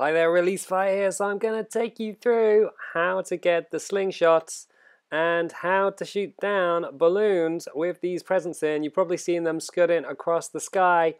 Hi there, Release Fire here. So I'm going to take you through how to get the slingshots and how to shoot down balloons with these presents in. You've probably seen them scudding across the sky,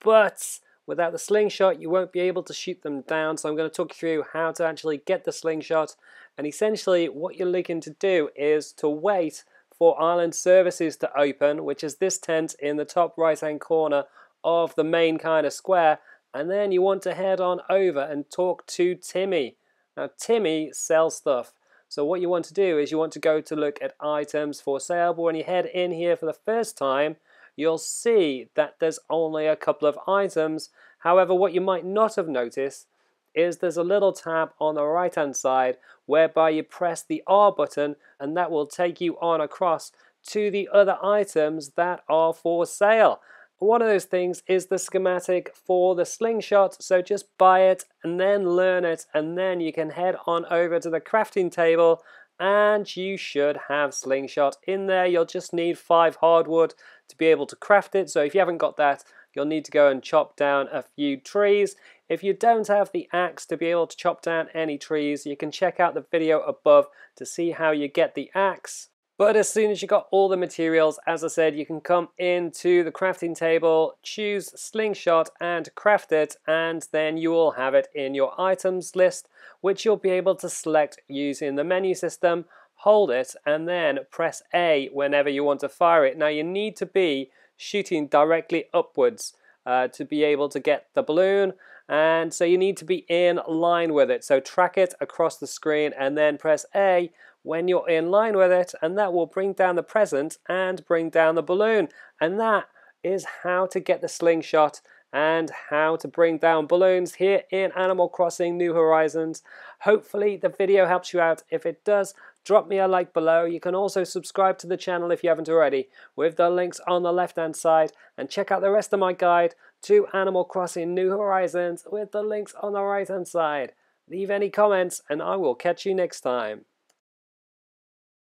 but without the slingshot you won't be able to shoot them down. So I'm going to talk you through how to actually get the slingshot, and essentially what you're looking to do is to wait for Island Services to open, which is this tent in the top right hand corner of the main kind of square. And then you want to head on over and talk to Timmy. Now Timmy sells stuff. So what you want to do is you want to go to look at items for sale. But when you head in here for the first time, you'll see that there's only a couple of items. However, what you might not have noticed is there's a little tab on the right hand side whereby you press the R button and that will take you on across to the other items that are for sale. One of those things is the schematic for the slingshot, so just buy it and then learn it, and then you can head on over to the crafting table and you should have slingshot in there. You'll just need 5 hardwood to be able to craft it, so if you haven't got that you'll need to go and chop down a few trees. If you don't have the axe to be able to chop down any trees, you can check out the video above to see how you get the axe. But as soon as you got all the materials, as I said, you can come into the crafting table, choose slingshot and craft it, and then you will have it in your items list, which you'll be able to select using the menu system, hold it, and then press A whenever you want to fire it. Now you need to be shooting directly upwards to be able to get the balloon, and so you need to be in line with it. So track it across the screen and then press A when you're in line with it, and that will bring down the present and bring down the balloon. And that is how to get the slingshot and how to bring down balloons here in Animal Crossing New Horizons. Hopefully the video helps you out. If it does, drop me a like below. You can also subscribe to the channel if you haven't already with the links on the left hand side, and check out the rest of my guide to Animal Crossing New Horizons with the links on the right hand side. Leave any comments and I will catch you next time.